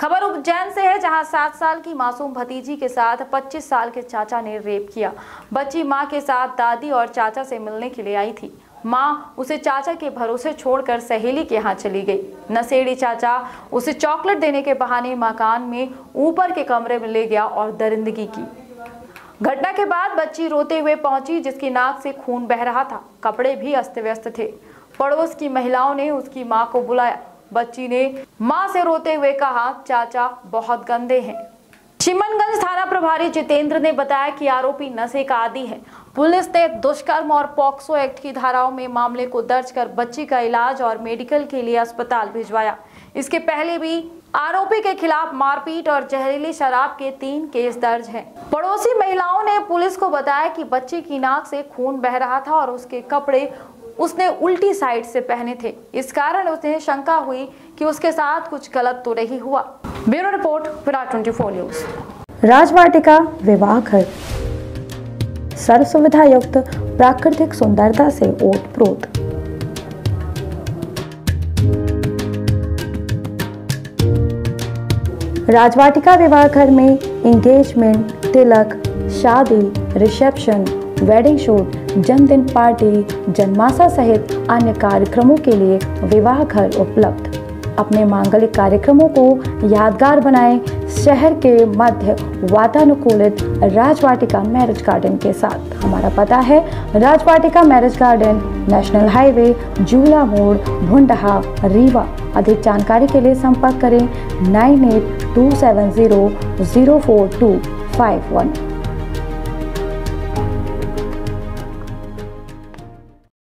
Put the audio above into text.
खबर उज्जैन से है, जहां 7 साल की मासूम भतीजी के साथ 25 साल के चाचा ने रेप किया। बच्ची मां के साथ दादी और चाचा से मिलने के लिए आई थी। मां उसे चाचा के भरोसे छोड़कर सहेली के यहाँ चली गई। नशेड़ी चाचा उसे चॉकलेट देने के बहाने मकान में ऊपर के कमरे में ले गया और दरिंदगी की। घटना के बाद बच्ची रोते हुए पहुंची, जिसकी नाक से खून बह रहा था। कपड़े भी अस्त व्यस्त थे। पड़ोस की महिलाओं ने उसकी मां को बुलाया। बच्ची ने मां से रोते हुए कहा, चाचा बहुत गंदे हैं। शिमनगंज थाना प्रभारी जितेंद्र ने बताया कि आरोपी नशे का आदी है। पुलिस ने दुष्कर्म और पॉक्सो एक्ट की धाराओं में मामले को दर्ज कर बच्ची का इलाज और मेडिकल के लिए अस्पताल भिजवाया। इसके पहले भी आरोपी के खिलाफ मारपीट और जहरीली शराब के 3 केस दर्ज हैं। पड़ोसी महिलाओं ने पुलिस को बताया कि बच्ची की नाक से खून बह रहा था और उसके कपड़े उसने उल्टी साइड से पहने थे। इस कारण उसे शंका हुई कि उसके साथ कुछ गलत तो नहीं हुआ। Bureau report, Virat 24 news. Rajvatika विवाह घर सर्व सुविधा युक्त प्राकृतिक सुंदरता से ओतप्रोत। राजवाटिका विवाह घर में एंगेजमेंट, तिलक, शादी, रिसेप्शन, वेडिंग शूट, जन्मदिन पार्टी, जन्माशा सहित अन्य कार्यक्रमों के लिए विवाह घर उपलब्ध। अपने मांगलिक कार्यक्रमों को यादगार बनाएं शहर के मध्य वातानुकूलित राजवाटिका मैरिज गार्डन के साथ। हमारा पता है Rajvatika marriage garden, national highway, Jula मोड़, भुंडहा, रीवा। अधिक जानकारी के लिए संपर्क करें 9827004251।